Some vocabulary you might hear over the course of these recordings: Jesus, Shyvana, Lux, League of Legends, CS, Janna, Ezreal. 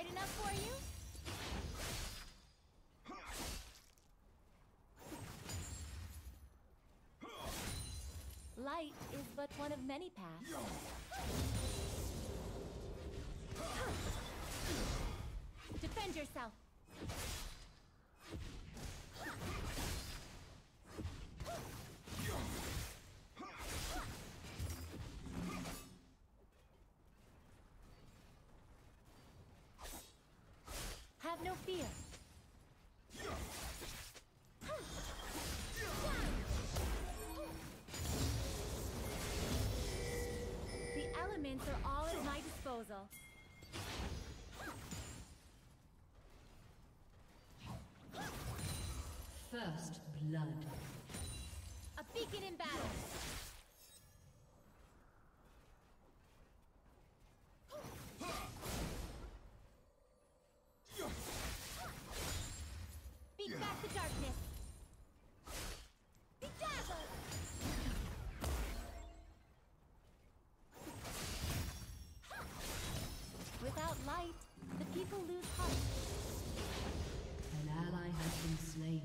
Light enough for you? Light is but one of many paths. Defend yourself. Have no fear. The elements are all at my disposal. First blood. A beacon in battle. Beat back the darkness. Bedazzle. Without light, the people lose heart. An ally has been slain.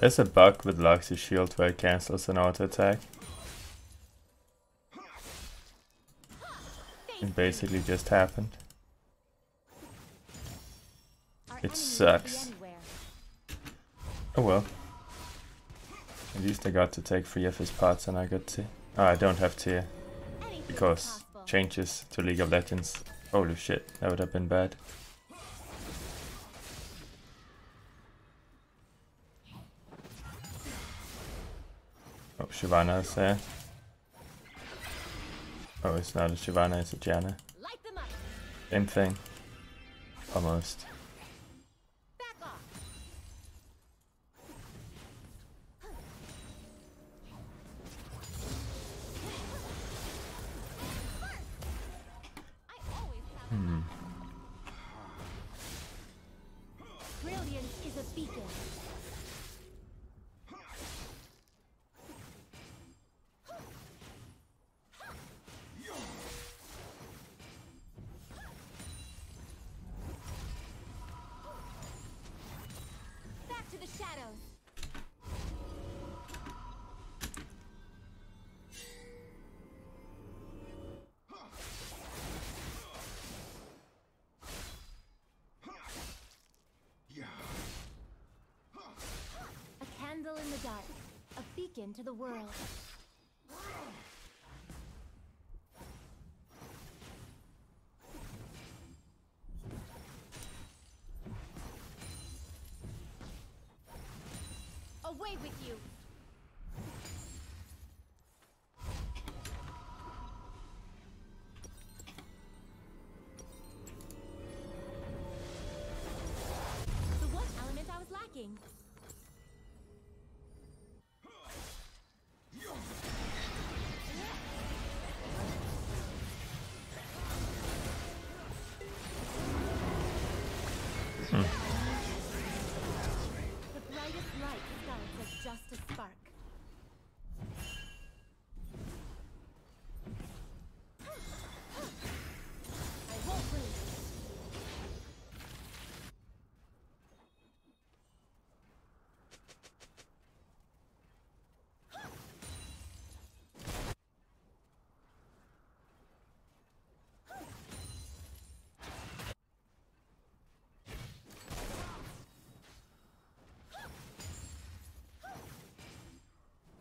There's a bug with Lux's shield where it cancels an auto attack. It basically just happened. It sucks. Oh well. At least I got to take 3 of his parts and I got to... Oh, I don't have tier. Because changes to League of Legends. Holy shit, that would have been bad. Oh, Shyvana is there. Oh, it's not a Shyvana, it's a Janna. Same thing. Almost. In the dark, a beacon to the world. Away with you. The one element I was lacking.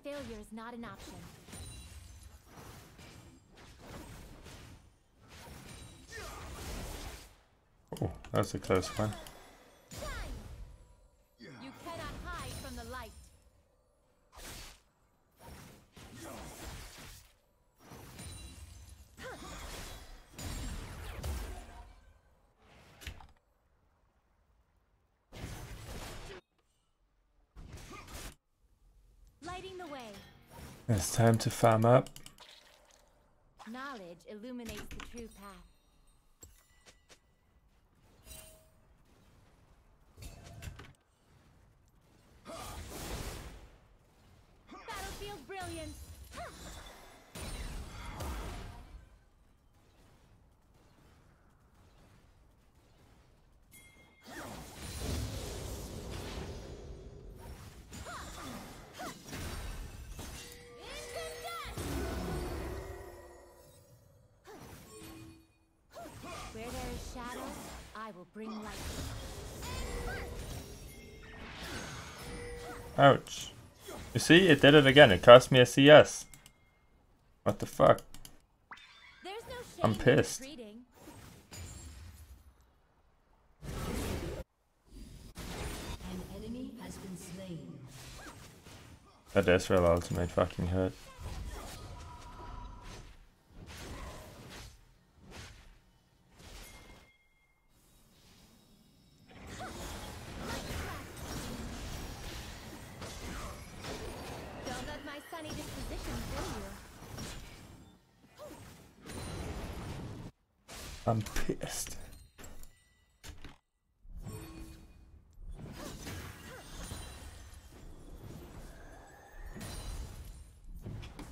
Failure is not an option. Oh, that's a close one. You cannot hide from the light. It's time to farm up. Knowledge illuminates the true path. Ouch. You see, it did it again. It cost me a CS. What the fuck? I'm pissed. That Ezreal ultimate fucking hurt. I'm pissed.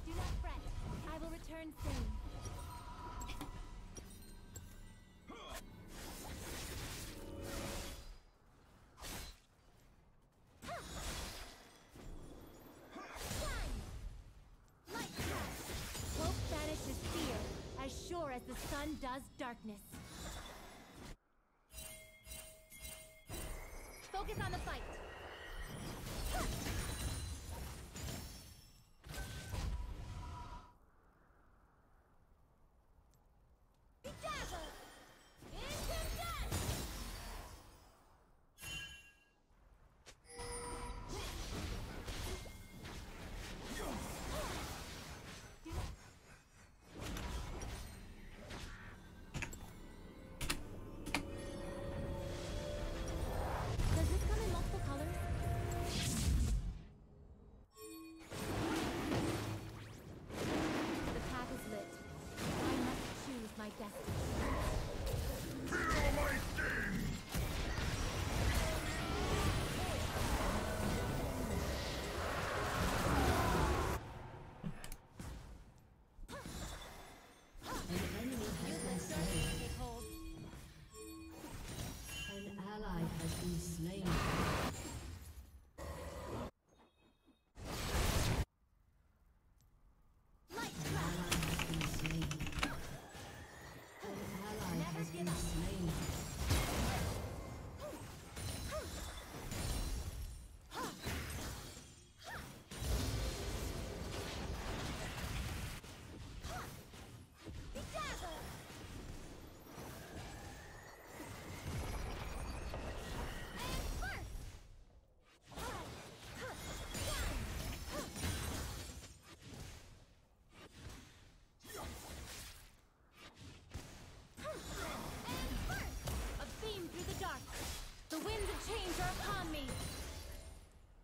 Do not fret. I will return soon. Hope banishes fear, as sure as the sun does darkness. Focus on the fight.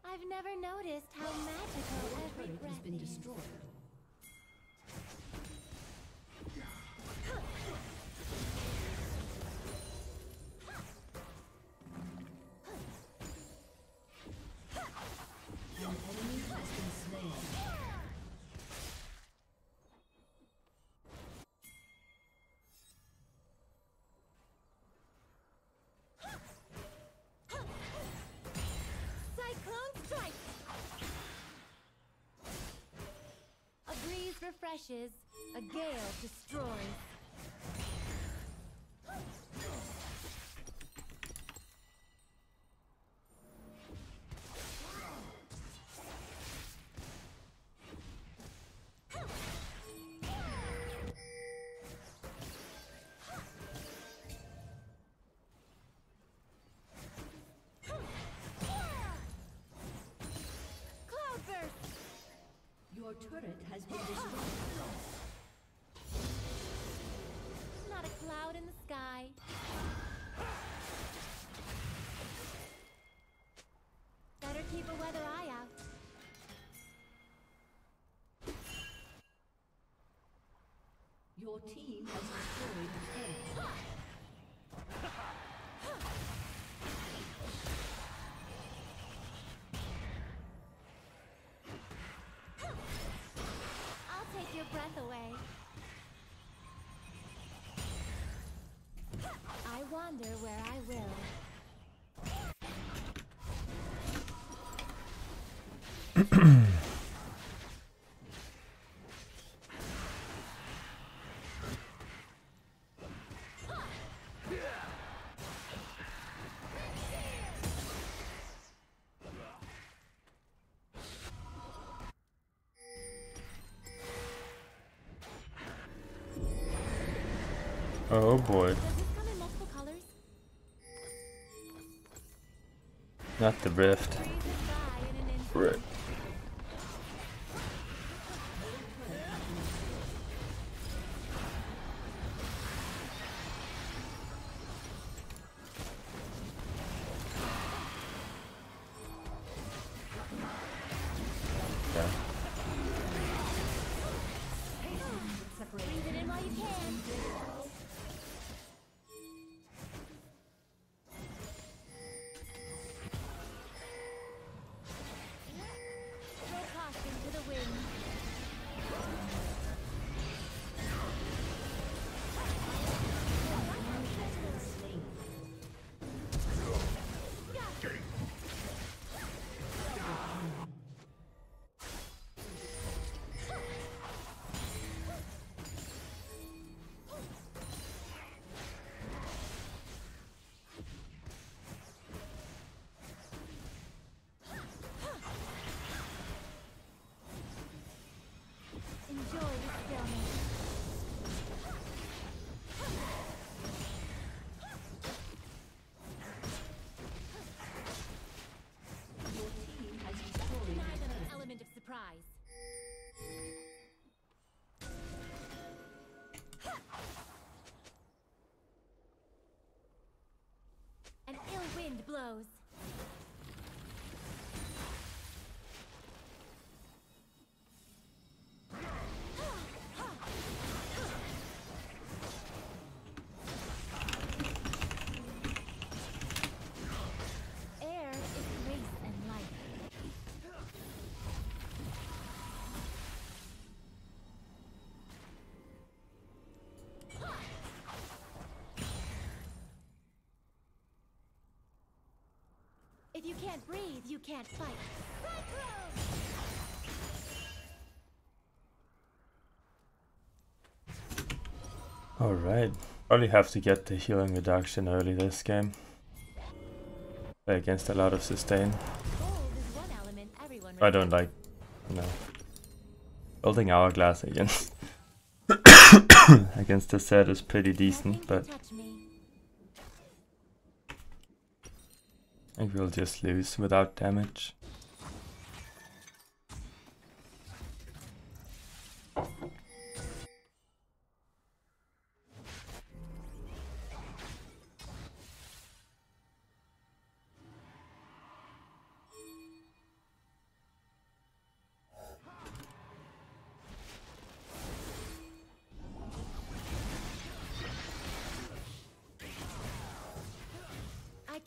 I've never noticed how magical every breath has been destroyed. An enemy has been slain. Refreshes, a gale destroys. Your turret has been destroyed. Not a cloud in the sky. Better keep a weather eye out. Your team has destroyed the turret. Breath away. I wander where I will. Oh boy. Not the rift. Right. Blows. Air is grace and life. If you can't breathe, you can't fight. Alright. Probably have to get the healing reduction early this game. Play against a lot of sustain. I don't like... no. Building Hourglass against... against the set is pretty decent, but... I think we'll just lose without damage.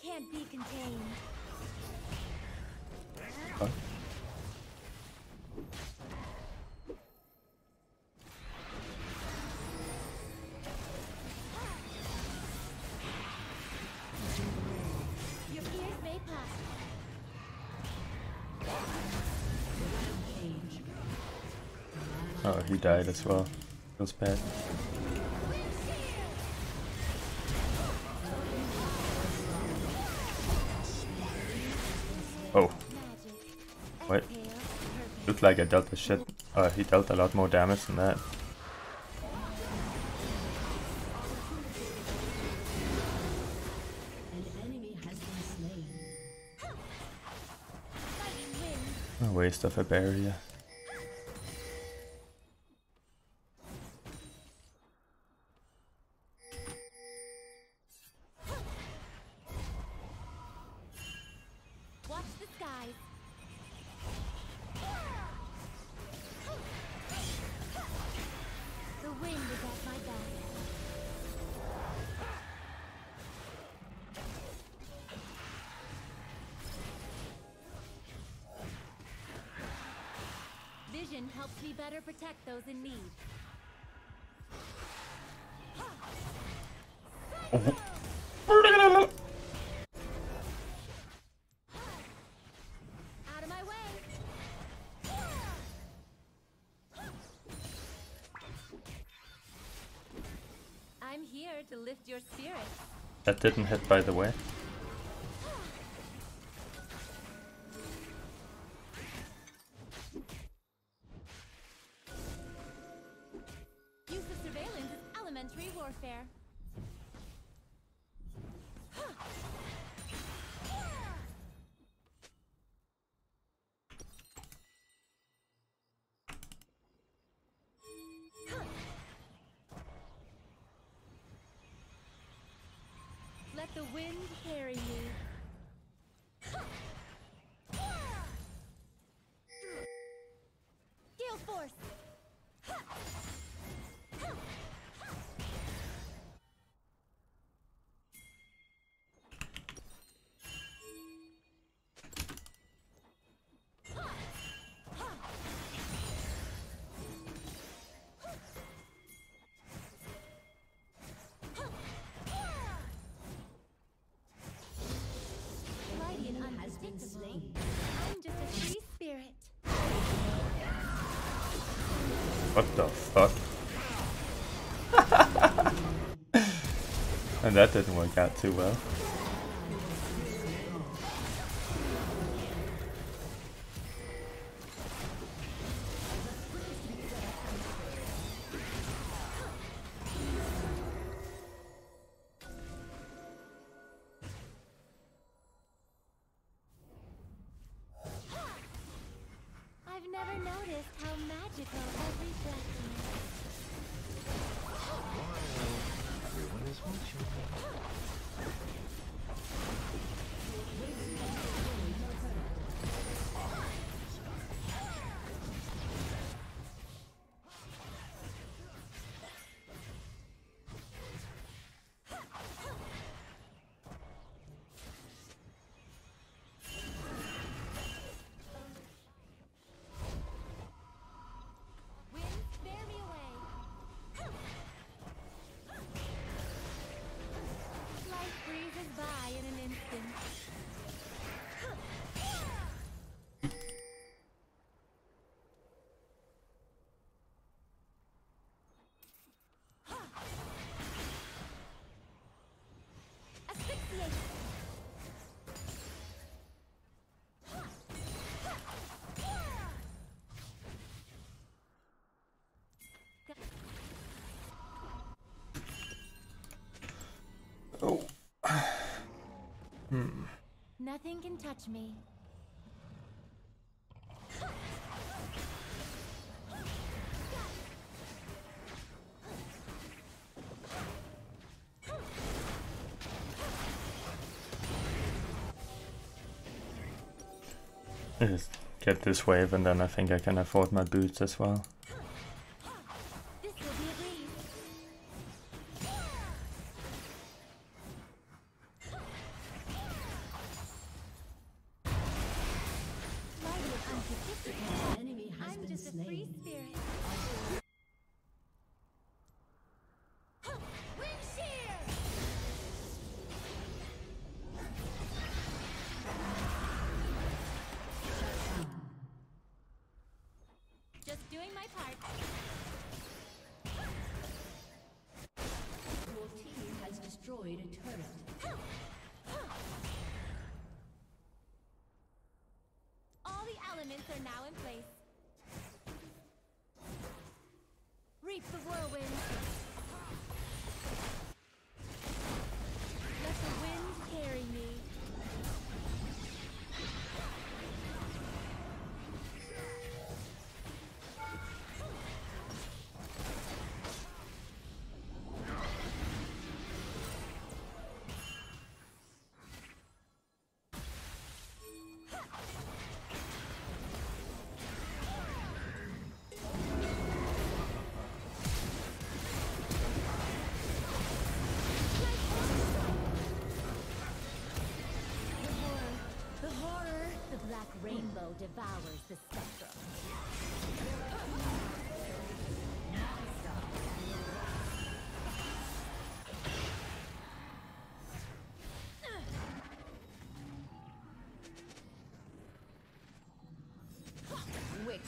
Can't be contained. Oh. Your ears may pop. Oh, he died as well. Feels bad. Oh, wait, looked like I dealt the shit, he dealt a lot more damage than that. A waste of a barrier. Vision helps me better protect those in need. Out of my way. I'm here to lift your spirit. That didn't hit, by the way. Use of surveillance as elementary warfare. What the fuck? And that didn't work out too well. Nothing can touch me. I just get this wave and then I think I can afford my boots as well. Devours the spectrum. Wicked.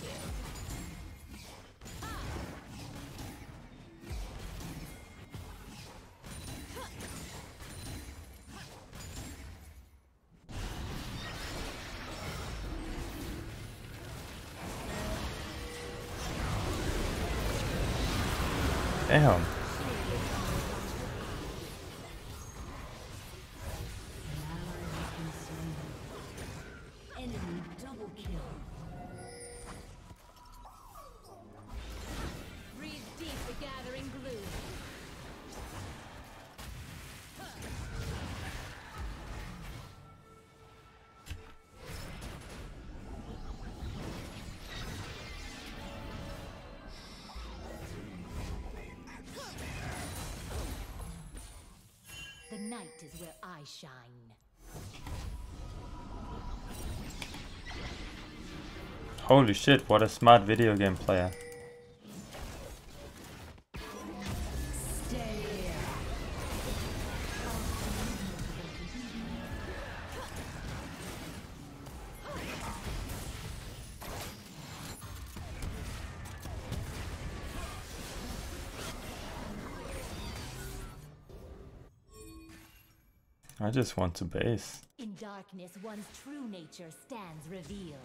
Damn. Enemy double kill. Breathe deep the gathering blue. Night is where I shine. Holy shit, what a smart video game player. I just want to base. In darkness, one's true nature stands revealed.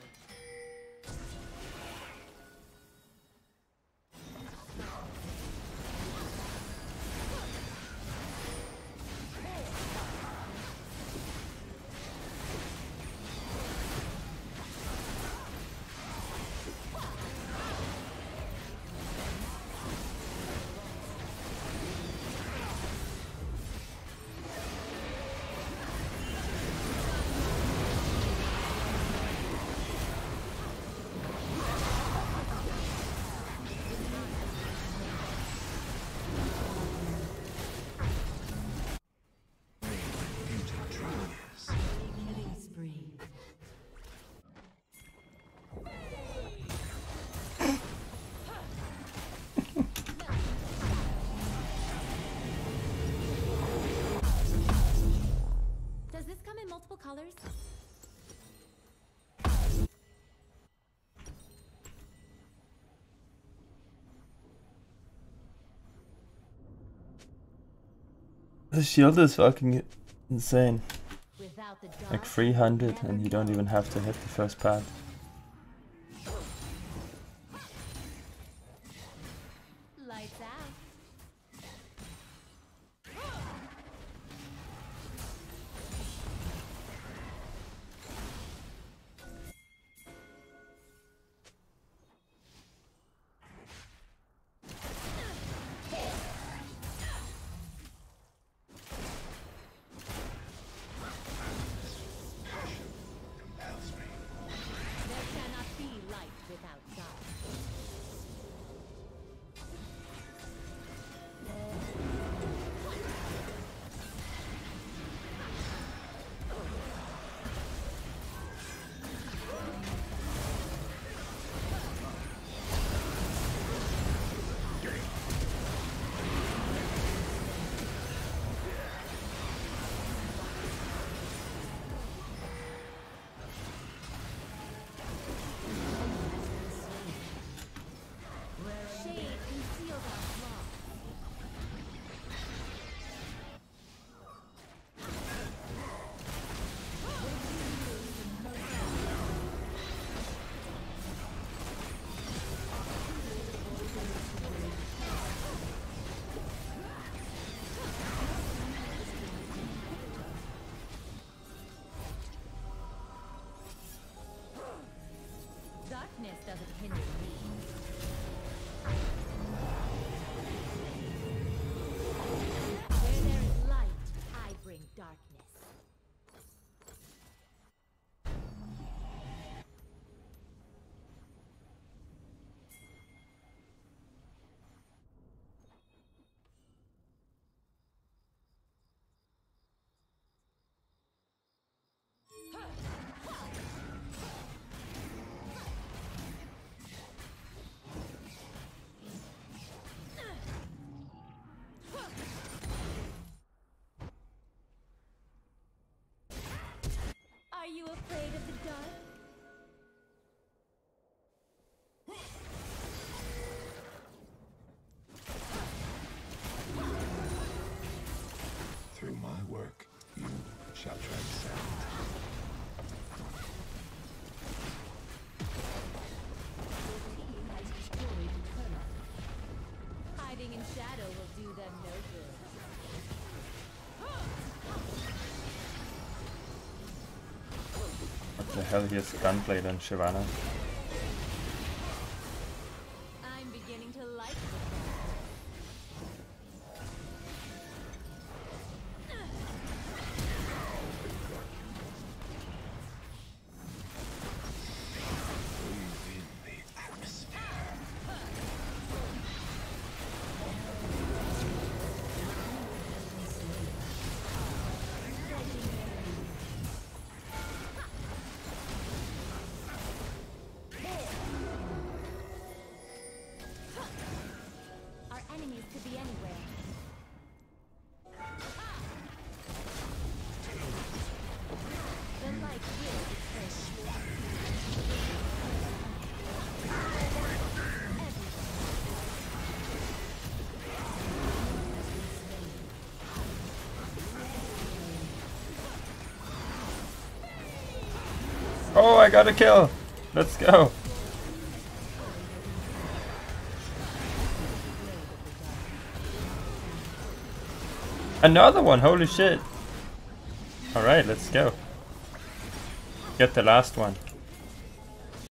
Colors? The shield is fucking insane. Like 300 and you don't even have to hit the first pad. Doesn't hinder me. Where there is light, I bring darkness. Afraid of the dark? Through my work, you shall transcend. Hiding in shadow will do them no good. The hell, he has gunblade on Shyvana. I'm beginning to like Oh, I got a kill. Let's go. Another one, holy shit. Alright, let's go. Get the last one.